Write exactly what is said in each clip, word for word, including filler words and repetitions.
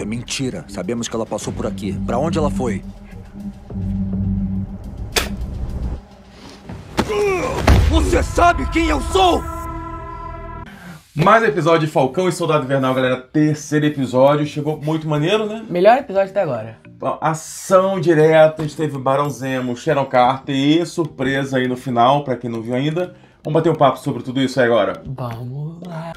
Isso é mentira. Sabemos que ela passou por aqui. Pra onde ela foi? Você sabe quem eu sou? Mais um episódio de Falcão e Soldado Invernal, galera. Terceiro episódio. Chegou muito maneiro, né? Melhor episódio até agora. Ação direta. A gente teve Barão Zemo, Sharon Carter e surpresa aí no final, pra quem não viu ainda. Vamos bater um papo sobre tudo isso aí agora. Vamos lá.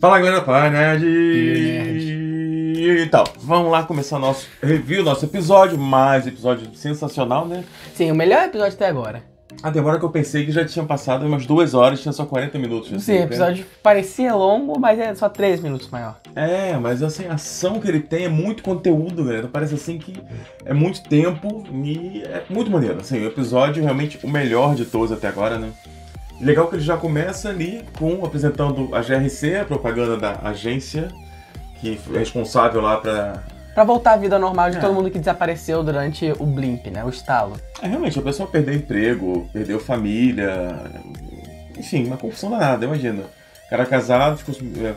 Fala, galera. Fala, nerd. E tal. Vamos lá começar nosso review, nosso episódio. Mais episódio sensacional, né? Sim, o melhor episódio até agora. A demora que eu pensei que já tinha passado umas duas horas, tinha só quarenta minutos. Assim, sim, o episódio parecia longo, mas é só três minutos maior. É, mas assim, a ação que ele tem é muito conteúdo, galera. Parece assim que é muito tempo e é muito maneiro. Assim, o episódio realmente o melhor de todos até agora, né? Legal que ele já começa ali com apresentando a G R C, a propaganda da agência, que é responsável lá pra... Pra voltar à vida normal de é. todo mundo que desapareceu durante o blimp, né? O estalo. É, realmente, a pessoa perdeu emprego, perdeu família, enfim, uma confusão danada, imagina. O cara casado, ficou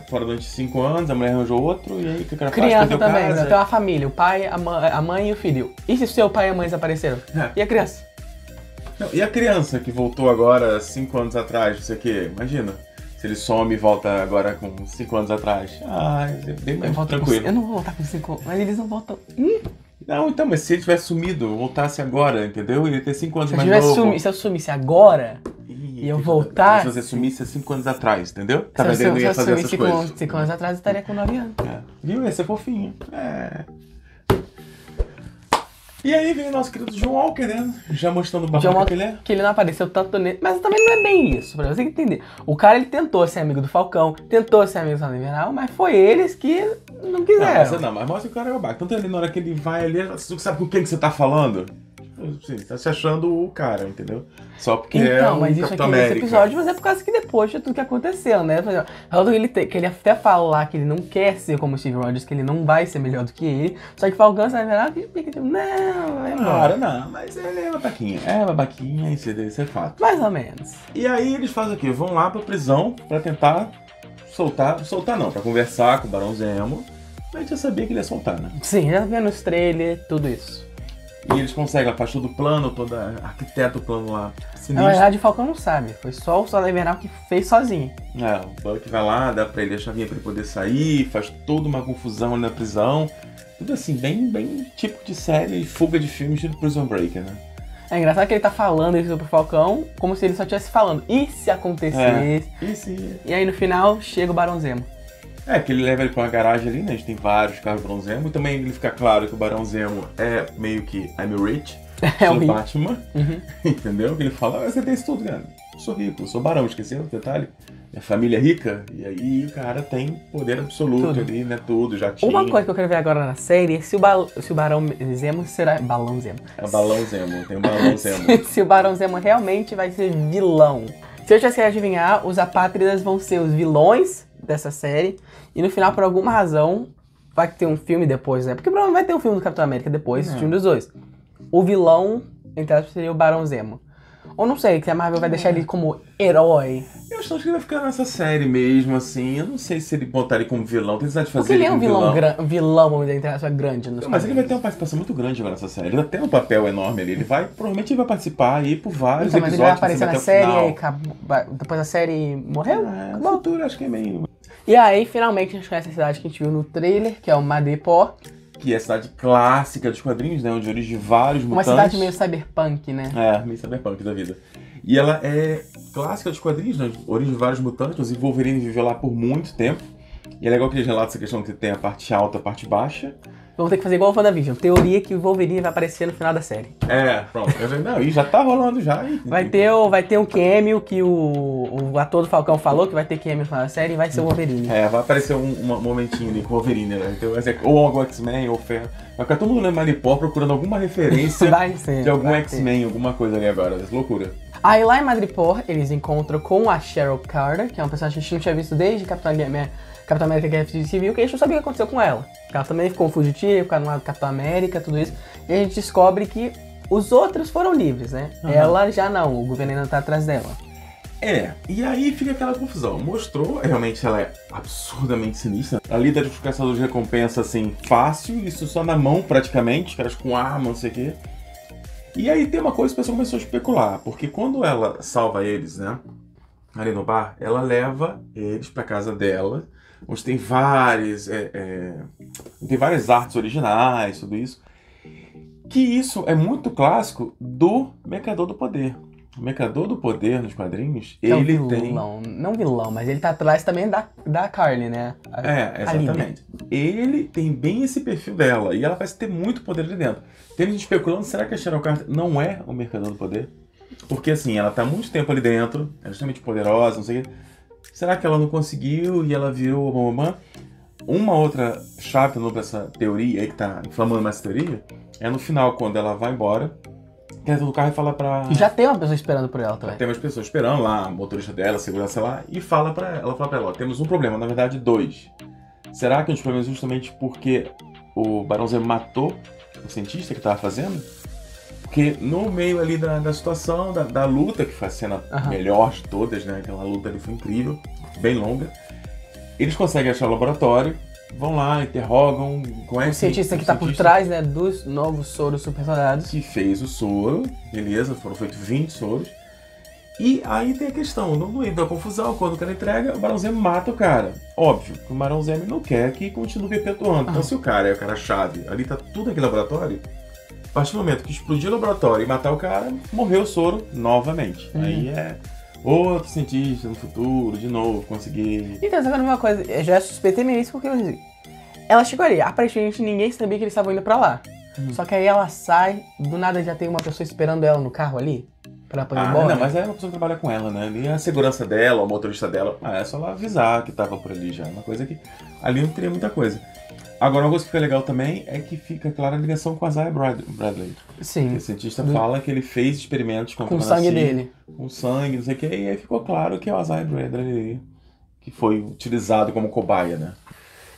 fora durante cinco anos, a mulher arranjou outro, e aí o que o cara faz? Criança também, casa, né? Tem uma família, o pai, a mãe, a mãe e o filho. E se o seu pai e a mãe desapareceram? É. E a criança? Não, e a criança que voltou agora cinco anos atrás, não sei o quê, imagina. Se ele some e volta agora com cinco anos atrás. Ah, é bem mais tranquilo. Com, eu não vou voltar com cinco anos, mas eles não voltam. Hum. Não, então, mas se ele tivesse sumido, voltasse agora, entendeu? Ele ia ter cinco anos se mais novo. Sumi, se eu sumisse agora e, e eu voltasse... Se você sumisse cinco anos atrás, entendeu? Se eu, se eu, se eu sumisse com cinco anos atrás, eu estaria com nove anos. É. Viu? Esse é fofinho. É... E aí vem o nosso querido João Walker, né? Já mostrando o barulho que ele é. Que ele não apareceu tanto nele. Mas também não é bem isso, pra você entender. O cara, ele tentou ser amigo do Falcão, tentou ser amigo do Soldado Invernal, mas foi eles que não quiseram. Não, essa não, mas mostra que o cara é o babaca. Tanto ele, na hora que ele vai ali, você sabe com quem que você tá falando? Você tá se achando o cara, entendeu? Só porque então, é um mas isso Capitão aqui América. Nesse episódio, mas é por causa que depois de tudo que aconteceu, né? Que ele, te, que ele até fala lá que ele não quer ser como o Steve Rogers, que ele não vai ser melhor do que ele. Só que Falcão sai lá e fica tipo, não, é embora. Não, não, mas ele é babaquinha. É babaquinha, isso é fato. Mais ou menos. E aí eles fazem o quê? Vão lá pra prisão pra tentar soltar, soltar não, pra conversar com o Barão Zemo. Mas já sabia que ele ia soltar, né? Sim, já vendo os trailers, tudo isso. E eles conseguem a parte do plano, toda arquiteto do plano lá. Sinistro. Na verdade, o Falcão não sabe. Foi só o Soldado Invernal que fez sozinho. É, o Buck vai lá, dá pra ele a chavinha pra ele poder sair, faz toda uma confusão ali na prisão. Tudo assim, bem, bem típico de série e fuga de filmes de Prison Break, né? É engraçado que ele tá falando isso pro Falcão como se ele só estivesse falando. E se acontecesse? É, e se... E aí no final chega o Barão Zemo. É, que ele leva ele pra uma garagem ali, né? A gente tem vários carros do Barão Zemo. E também ele fica claro que o Barão Zemo é meio que I'm rich, é sou o Batman, uhum. Entendeu? Que ele fala, ah, você tem isso tudo, cara. Eu sou rico, eu sou barão, esqueceu o detalhe? Minha família é rica, e aí o cara tem poder absoluto tudo. Ali, né? Tudo, já tinha. Uma coisa que eu quero ver agora na série é se o, ba... se o Barão Zemo será... Balão Zemo. É o Balão Zemo, tem o Balão Zemo. se, se o Barão Zemo realmente vai ser vilão. Se eu já sei adivinhar, os apátridas vão ser os vilões dessa série, e no final, por alguma razão, vai ter um filme depois, né? Porque provavelmente vai ter um filme do Capitão América depois, o filme dos dois. O vilão, entre aspas, seria o Barão Zemo. Ou não sei, que a Marvel vai deixar ele como herói. Eu acho que ele vai ficar nessa série mesmo, assim. Eu não sei se ele botar ele como vilão. Tem necessidade de fazer ele como vilão. Porque ele é um vilão, vilão, vilão entre aspas, grande. Nos mas ele vai ter uma participação muito grande agora nessa série. Ele vai ter um papel enorme ali. Ele vai, provavelmente ele vai participar aí por vários então, episódios. Mas ele vai aparecer na série, acabou, depois a série morreu? É, no futuro, acho que é meio... E aí, finalmente, a gente conhece a cidade que a gente viu no trailer, que é o Madripoor. Que é a cidade clássica dos quadrinhos, né? Onde origem vários mutantes. Uma cidade meio cyberpunk, né? É, meio cyberpunk da vida. E ela é clássica dos quadrinhos, né? Origem vários mutantes. E Wolverine viveu lá por muito tempo. E é legal que eles relatam essa questão que tem a parte alta e a parte baixa. Vamos ter que fazer igual o WandaVision. Teoria que o Wolverine vai aparecer no final da série. É, pronto. Não, e já tá rolando já. Vai ter, o, vai ter um cameo que o, o ator do Falcão falou que vai ter cameo no final da série e vai ser o Wolverine. É, vai aparecer um, um momentinho ali com o Wolverine, né? Então, ou algum X-Men, ou Ferro. Vai ficar todo mundo lendo Madripoor procurando alguma referência vai ser, de algum X-Men, alguma coisa ali agora. Loucura. Aí lá em Madripoor, eles encontram com a Sharon Carter, que é uma pessoa que a gente não tinha visto desde Capitão América. Capitão América Guerra Civil, que a gente não sabia o que aconteceu com ela. Ela também ficou fugitiva, ficou no lado do Capitão América, tudo isso. E a gente descobre que os outros foram livres, né? Uhum. Ela já não, o governo ainda tá atrás dela. É, e aí fica aquela confusão. Mostrou, realmente ela é absurdamente sinistra. A lida dos caçadores de recompensa, assim, fácil, isso só na mão praticamente, caras com arma, não sei o quê. E aí tem uma coisa que o pessoal começou a especular, porque quando ela salva eles, né, ali no bar, ela leva eles pra casa dela, onde tem várias, é, é, tem várias artes originais, tudo isso. Que isso é muito clássico do Mercador do Poder. O Mercador do Poder, nos quadrinhos, é ele vilão, tem... Não, não vilão, mas ele tá atrás também da, da Karli, né? A, é, exatamente. Ele tem bem esse perfil dela, e ela parece ter muito poder ali dentro. Tem gente especulando, será que a Sharon Carter não é o Mercador do Poder? Porque, assim, ela tá há muito tempo ali dentro, é justamente poderosa, não sei o quê. Será que ela não conseguiu e ela virou mamãe? Uma outra chave pra essa teoria aí, que tá inflamando essa teoria, é no final, quando ela vai embora, entra no carro e fala pra... E já tem uma pessoa esperando por ela também. Já tem umas pessoas esperando lá, motorista dela, segurança lá, e fala pra ela, fala pra ela, ó, temos um problema, na verdade dois. Será que um dos problemas é justamente porque o Barão Zemo matou o cientista que tava fazendo? Porque no meio ali da, da situação, da, da luta, que foi a cena uhum. melhor de todas, né, aquela luta ali foi incrível, bem longa, eles conseguem achar o laboratório, vão lá, interrogam, conhecem... O cientista que tá por trás, né, dos novos soros super soldados. Que fez o soro, beleza, foram feitos vinte soros. E aí tem a questão, no meio da confusão, quando o cara entrega, o Barão Zemo mata o cara. Óbvio, o Barão Zemo não quer que continue perpetuando. Então ah. se o cara é o cara-chave, ali tá tudo aquele laboratório, a partir do momento que explodir o laboratório e matar o cara, morreu o soro novamente. Hum. Aí é... outro cientista no futuro, de novo, conseguir... Então, sabe uma coisa? Eu já suspeitei meio isso porque ela chegou ali. Aparentemente ninguém sabia que eles estavam indo pra lá. Uhum. Só que aí ela sai, do nada já tem uma pessoa esperando ela no carro ali, pra ela poder ah, ir embora. Ah, não, mas aí ela precisa trabalhar com ela, né? Ali a segurança dela, o motorista dela, ah, é só ela avisar que tava por ali já. Uma coisa que ali não teria muita coisa. Agora, uma coisa que fica legal também é que fica clara a ligação com a Isaiah Bradley. Sim. O cientista do... fala que ele fez experimentos com, com o sangue dele. Com sangue, não sei o que. E aí ficou claro que é o Isaiah Bradley que foi utilizado como cobaia, né?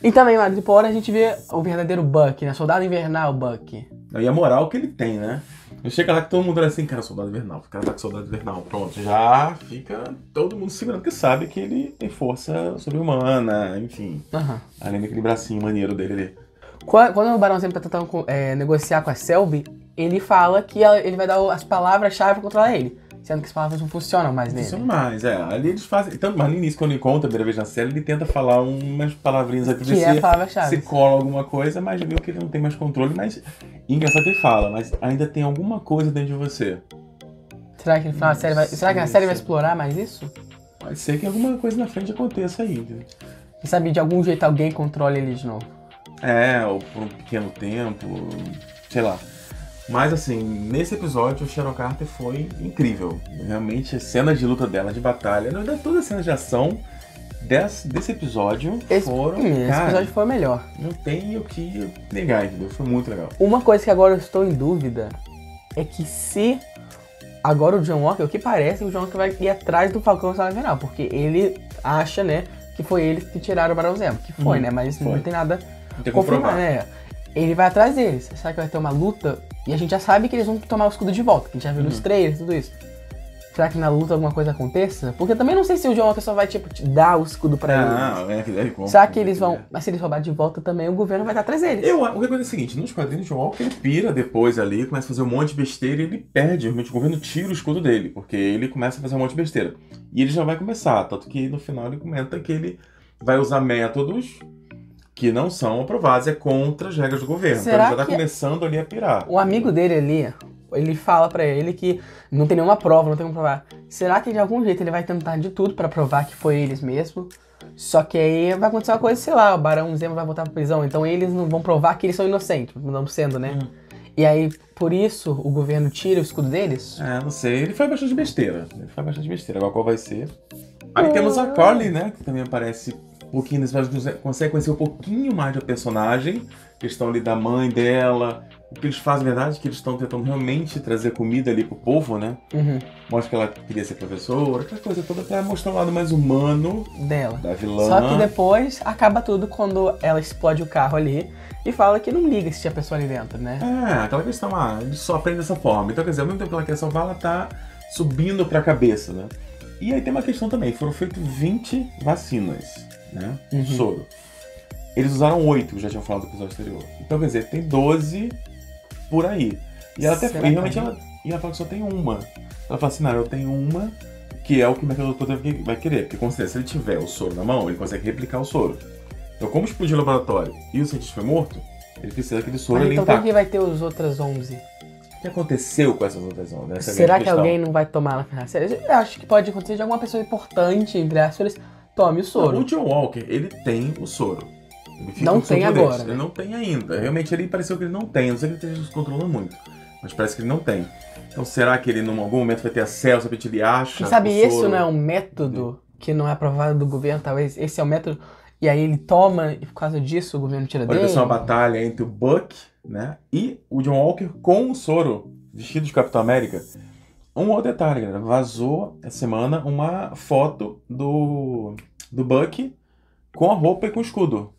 E também, em Madripoor, a gente vê o verdadeiro Bucky, né? Soldado Invernal Bucky. E a moral que ele tem, né? Eu chego lá que todo mundo era assim, cara, Soldado Invernal. O cara tá com Soldado Invernal. Pronto, já fica todo mundo segurando, porque sabe que ele tem força sobre-humana, enfim. Uhum. Além daquele bracinho maneiro dele ali. Quando o Barão Zemo tá tentando é, negociar com a Selby, ele fala que ele vai dar as palavras-chave pra controlar ele. Sendo que as palavras não funcionam mais nele. Funcionam mais, é. Ali eles fazem... Tanto mais no início, quando ele encontra a primeira vez na série, ele tenta falar umas palavrinhas aqui. Que é a palavra-chave. Se cola alguma coisa, mas viu que ele não tem mais controle, mas... Engraçado que ele fala, mas ainda tem alguma coisa dentro de você. Será que, ele fala, a série vai... Será que a série vai explorar mais isso? Pode ser que alguma coisa na frente aconteça ainda. E sabe, de algum jeito alguém controle ele de novo. É, ou por um pequeno tempo, sei lá. Mas assim, nesse episódio, o Sharon Carter foi incrível. Realmente, as cenas de luta dela, de batalha, na verdade, todas as cenas de ação desse, desse episódio esse, foram... Esse cara, episódio foi o melhor. Não tem o que negar, entendeu? Foi muito legal. Uma coisa que agora eu estou em dúvida é que se agora o João Walker, o que parece, o João Walker vai ir atrás do Falcão e Soldado Invernal, porque ele acha, né, que foi ele que tiraram o Barão Zemo, que foi, hum, né? Mas foi. Não tem nada a confirmar, né? Ele vai atrás deles. Será que vai ter uma luta? E a gente já sabe que eles vão tomar o escudo de volta, que a gente já viu uhum. nos trailers, tudo isso. Será que na luta alguma coisa aconteça? Porque eu também não sei se o João Walker só vai, tipo, te dar o escudo pra ah, eles. Não, é, é, é, é, Será que eles vão... Mas se eles roubarem de volta também, o governo vai estar atrás deles. Eu, o que acontece é o seguinte, nos quadrinhos o João Walker ele pira depois ali, começa a fazer um monte de besteira e ele perde, realmente o governo tira o escudo dele, porque ele começa a fazer um monte de besteira. E ele já vai começar, tanto que no final ele comenta que ele vai usar métodos... que não são aprovados, é contra as regras do governo. Será então ele já tá começando ali a pirar. O amigo dele ali, ele fala pra ele que não tem nenhuma prova, não tem como provar. Será que de algum jeito ele vai tentar de tudo pra provar que foi eles mesmo? Só que aí vai acontecer uma coisa, sei lá, o Barão Zemo vai voltar pra prisão, então eles não vão provar que eles são inocentes, não sendo, né? Hum. E aí, por isso, o governo tira o escudo deles? É, não sei, ele faz bastante besteira. Ele faz bastante besteira, agora qual vai ser? Aí oh. temos a Karli, né, que também aparece... Um pouquinho nesse episódio, consegue conhecer um pouquinho mais da personagem, questão ali da mãe dela, o que eles fazem, na verdade, que eles estão tentando realmente trazer comida ali pro povo, né? Uhum. Mostra que ela queria ser professora, aquela coisa toda pra mostrar o lado mais humano dela, da vilã. Só que depois acaba tudo quando ela explode o carro ali e fala que não liga se tinha pessoa ali dentro, né? É, aquela questão, ah, ele só aprende dessa forma. Então, quer dizer, ao mesmo tempo que ela quer salvar, ela tá subindo pra cabeça, né? E aí tem uma questão também, foram feitas vinte vacinas, né? Uhum. Soro. Eles usaram oito, que eu já tinha falado no episódio anterior. Então, quer dizer, tem doze por aí. E ela até e realmente ela, e ela fala que só tem uma. Ela fala assim, não, eu tenho uma, que é o que o Mercador do Poder vai querer. Porque considera, se ele tiver o soro na mão, ele consegue replicar o soro. Então, como explodiu o laboratório e o cientista foi morto, ele precisa daquele soro ali intacto. Então, quem vai ter os outras onze? O que aconteceu com essas outras ondas? Essa Será que questão? Alguém não vai tomar na ferraceira? Eu acho que pode acontecer de alguma pessoa importante, entre aspas, tome o soro. Não, o John Walker, ele tem o soro. Ele não tem agora. Né? Ele não tem ainda. Realmente, ele pareceu que ele não tem. Não sei que ele esteja descontrolando muito, mas parece que ele não tem. Então, será que ele, em algum momento, vai ter acesso? Sabe, ele acha Quem sabe isso soro? Não é um método que não é aprovado do governo? Talvez esse é o método. E aí ele toma, e por causa disso, o governo tira dele. Pode ser uma batalha entre o Buck, né, e o John Walker com o soro, vestido de Capitão América. Um outro detalhe, galera. Vazou, essa semana, uma foto do, do Buck com a roupa e com o escudo.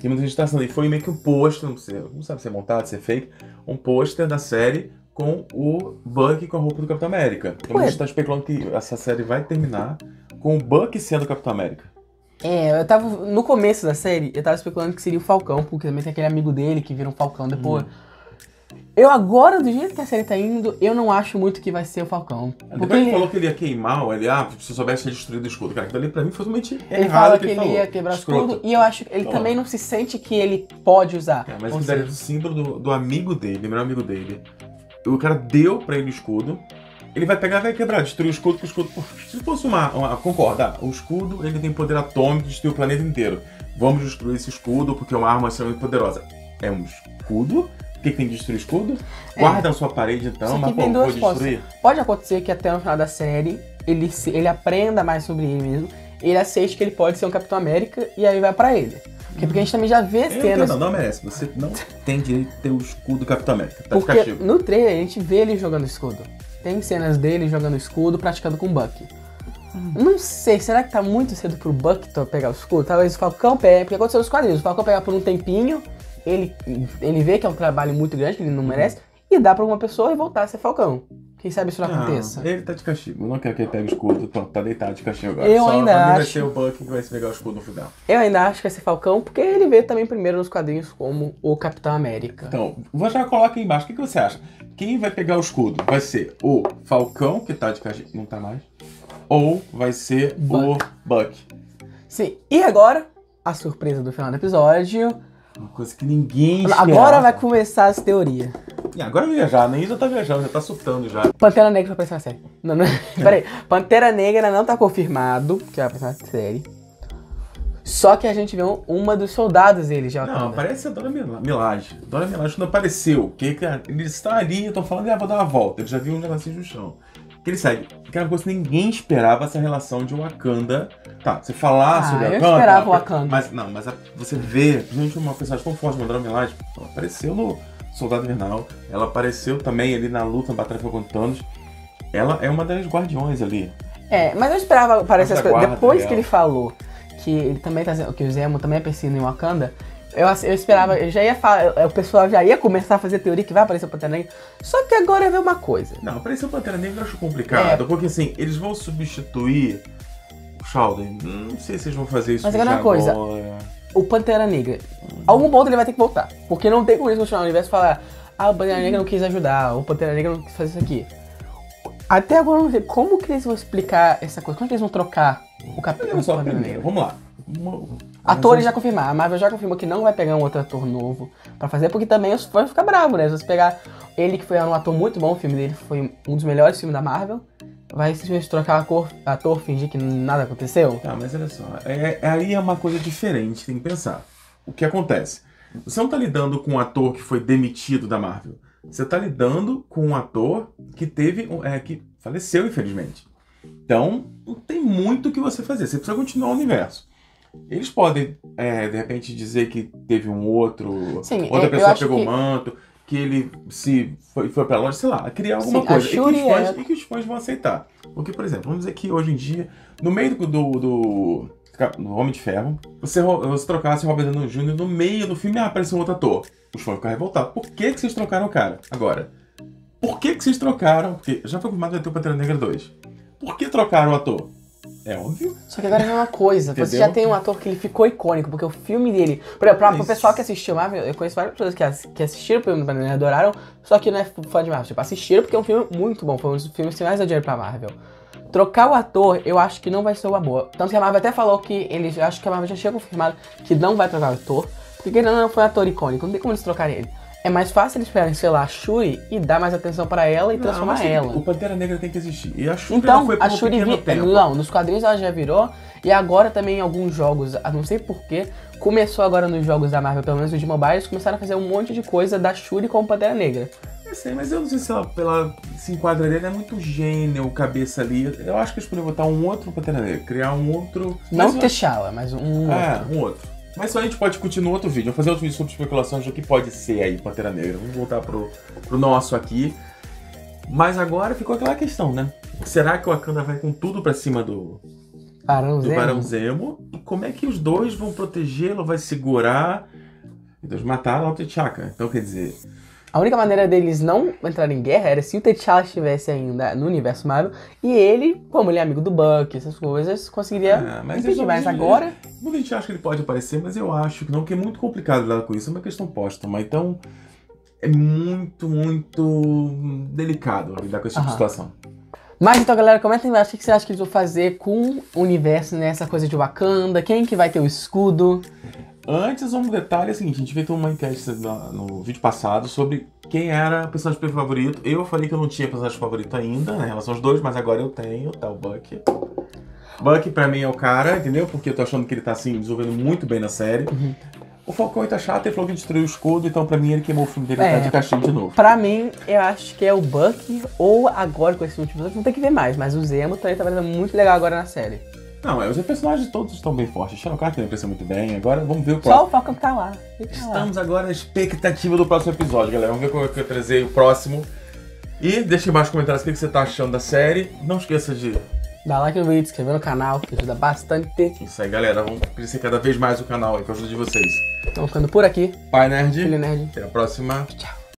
Tem muita gente tá sendo, e foi meio que um pôster, não, não sabe se é montado, se é fake, um pôster da série com o Buck com a roupa do Capitão América. Tem muita gente tá especulando que essa série vai terminar com o Buck sendo o Capitão América. É, eu tava, no começo da série, eu tava especulando que seria o Falcão, porque também tem aquele amigo dele que vira um Falcão depois. Hum. Eu agora, do jeito que a série tá indo, eu não acho muito que vai ser o Falcão. Depois ele, ele falou que ele ia queimar, ele, ah, se eu soubesse tinha destruído o escudo. Cara, aquilo ali pra mim foi totalmente errado. Ele fala que ele, ele ia quebrar o escudo, e eu acho que ele Toma. também não se sente que ele pode usar. É, mas ele daria o símbolo do, do amigo dele, meu amigo dele. O cara deu pra ele o escudo. Ele vai pegar, vai quebrar, destruir o escudo, porque o escudo... Se fosse uma... uma concorda, ah, o escudo ele tem poder atômico de destruir o planeta inteiro. Vamos destruir esse escudo porque é uma arma extremamente poderosa. É um escudo? O que tem que destruir o escudo? Guarda é. a sua parede então, mas como pode destruir? Pode acontecer que até no final da série ele, se, ele aprenda mais sobre ele mesmo, ele aceite que ele pode ser um Capitão América e aí vai pra ele. Porque, porque a gente também já vê cenas... Não, não merece. Você não tem direito de ter o escudo do Capitão América. Tá porque de castigo. No trailer a gente vê ele jogando escudo. Tem cenas dele jogando escudo, praticando com o Buck. Hum. Não sei, será que tá muito cedo pro Buck pegar o escudo? Talvez o Falcão pegue, porque aconteceu nos quadrinhos. O Falcão pegar por um tempinho, ele, ele vê que é um trabalho muito grande, que ele não merece, e dá pra alguma pessoa e voltar a ser Falcão. Quem sabe isso não ah, aconteça. Ele tá de castigo, eu não quero que ele pegue o escudo, pronto, tá deitado de castigo agora. Eu Só ainda acho... vai ser o Buck que vai se pegar o escudo no final. Eu ainda acho que vai ser Falcão, porque ele veio também primeiro nos quadrinhos como o Capitão América. Então, vou já coloca aí embaixo, o que, que você acha? Quem vai pegar o escudo? Vai ser o Falcão, que tá de castigo, não tá mais, ou vai ser Buck. o Buck. Sim, e agora, a surpresa do final do episódio. Uma coisa que ninguém esperava. Agora vai começar as teorias. E agora viajar, nem já tá viajando, já tá surtando já. Pantera Negra vai aparecer na série. Não, não, peraí. Pantera Negra não tá confirmado que vai aparecer na série. Só que a gente viu uma dos soldados dele já. Não, aparece a Dora Milage. Dora Milage não apareceu. Que, cara, eles estão ali, estão falando, ah, vou dar uma volta. Eu já vi um negocinho no chão. Que ele sai. Aquela coisa que ninguém esperava essa relação de Wakanda. Tá, você falar ah, sobre Wakanda. Eu esperava o Wakanda. Mas não, mas a, você vê, gente, uma personagem tão forte, uma Dora Milage, ela apareceu no Soldado Invernal, ela apareceu também ali na luta, na batalha contra o Thanos. Ela é uma das guardiões ali. É, mas eu esperava aparecer as coisas. Depois que ele falou que ele também tá que o Zemo também é perseguido em Wakanda, eu, eu esperava, eu já ia falar, o pessoal já ia começar a fazer teoria que vai aparecer o Pantera Negra. Só que agora eu vi uma coisa. Não, aparecer o Pantera Negra eu acho complicado, é. porque assim, eles vão substituir o Sheldon. Não sei se eles vão fazer isso. Mas agora uma coisa. O Pantera Negra, algum ponto ele vai ter que voltar. Porque não tem como eles continuar no universo e falar ah, o Pantera Negra não quis ajudar, o Pantera Negra não quis fazer isso aqui. Até agora eu não sei como que eles vão explicar essa coisa, como que eles vão trocar o capítulo do Pantera Negra. Vamos lá. Atores já confirmaram, a Marvel já confirmou que não vai pegar um outro ator novo pra fazer, porque também os fãs vão ficar bravos, né? Se você pegar ele, que foi um ator muito bom, o filme dele foi um dos melhores filmes da Marvel, vai simplesmente trocar a cor, ator, fingir que nada aconteceu? Tá, mas olha só, é, é, aí é uma coisa diferente, tem que pensar. O que acontece? Você não tá lidando com um ator que foi demitido da Marvel. Você tá lidando com um ator que teve, é, que faleceu, infelizmente. Então, não tem muito o que você fazer, você precisa continuar o universo. Eles podem, é, de repente, dizer que teve um outro, Sim, outra é, pessoa pegou o que... manto... que ele se foi, foi pra longe, sei lá, criar alguma Sim, coisa. E que, os fãs, é... e que os fãs vão aceitar. Porque, por exemplo, vamos dizer que hoje em dia, no meio do, do, do, do Homem de Ferro, você, você trocasse o Robert Downey Júnior no meio do filme, ah, apareceu um outro ator. Os fãs ficaram revoltados. Por que, que vocês trocaram o cara? Agora, por que, que vocês trocaram? Porque já foi confirmado que vai ter o Pantera Negra dois. Por que trocaram o ator? É óbvio. Só que agora é a mesma coisa. Você já tem um ator que ele ficou icônico, porque o filme dele... Pra, pra, pro pessoal que assistiu Marvel, eu conheço várias pessoas que, as, que assistiram o filme, né, adoraram, só que não é fã de Marvel. Tipo, assistiram porque é um filme muito bom, foi um dos filmes que mais adiaram pra Marvel. Trocar o ator, eu acho que não vai ser uma boa. Tanto que a Marvel até falou que eles... Eu acho que a Marvel já tinha confirmado que não vai trocar o ator, porque ele não foi um ator icônico, não tem como eles trocarem ele. É mais fácil eles pegarem, sei lá, a Shuri e dar mais atenção pra ela e não, transformar assim, ela. O Pantera Negra tem que existir. E a Shuri então, foi por a Shuri um vi... tempo. Não, nos quadrinhos ela já virou. E agora também em alguns jogos, não sei porquê, começou agora nos jogos da Marvel, pelo menos os de mobile, eles começaram a fazer um monte de coisa da Shuri com o Pantera Negra. Eu sei, mas eu não sei se ela, ela se enquadraria, ela é muito gênio, cabeça ali. Eu acho que eles poderiam botar um outro Pantera Negra, criar um outro... Não o T'Challa, mas um ah, outro. É, um outro. Mas só a gente pode discutir no outro vídeo. Eu vou fazer outro vídeo sobre especulações do que pode ser aí Pantera Negra. Vamos voltar pro, pro nosso aqui. Mas agora ficou aquela questão, né? Será que o Wakanda vai com tudo pra cima do Barão do Zemo? Barão Zemo? E como é que os dois vão protegê-lo? Vai segurar? E Deus matar o T'Chaka. Então quer dizer... A única maneira deles não entrarem em guerra era se o T'Challa estivesse ainda no universo Marvel e ele, como ele é amigo do Buck, essas coisas, conseguiria ah, mas impedir não, mais agora. Muita gente acha que ele pode aparecer, mas eu acho que não, que é muito complicado lidar com isso, é uma questão póstuma, então é muito, muito delicado lidar com essa tipo de situação. Mas então, galera, comenta aí embaixo o que você acha que eles vão fazer com o universo nessa coisa de Wakanda, quem que vai ter o escudo... Antes, um detalhe é o seguinte, a gente fez uma enquete no vídeo passado sobre quem era o personagem favorito. Eu falei que eu não tinha personagem favorito ainda, né, em relação aos dois, mas agora eu tenho, tá, o Buck. Buck pra mim é o cara, entendeu? Porque eu tô achando que ele tá, assim, desenvolvendo muito bem na série. Uhum. O Falcão e T'Chaka, ele falou que destruiu o escudo, então pra mim ele queimou o filme dele é, tá de caixinha de novo. Pra mim, eu acho que é o Buck, ou agora com esse último, não tem que ver mais, mas o Zemo também tá fazendo muito legal agora na série. Não, os personagens todos estão bem fortes. Sharon Carter apareceu muito bem. Agora vamos ver o próximo. Só o Falcão que tá lá. Fica Estamos lá. agora na expectativa do próximo episódio, galera. Vamos ver como é que eu trazer o próximo. E deixa embaixo nos comentários o que você tá achando da série. Não esqueça de dar like no vídeo, se inscrever no canal, que ajuda bastante. Isso aí, galera. Vamos crescer cada vez mais o canal aí, com a ajuda de vocês. Então, ficando por aqui. Pai Nerd. Filho Nerd. Até a próxima. Tchau.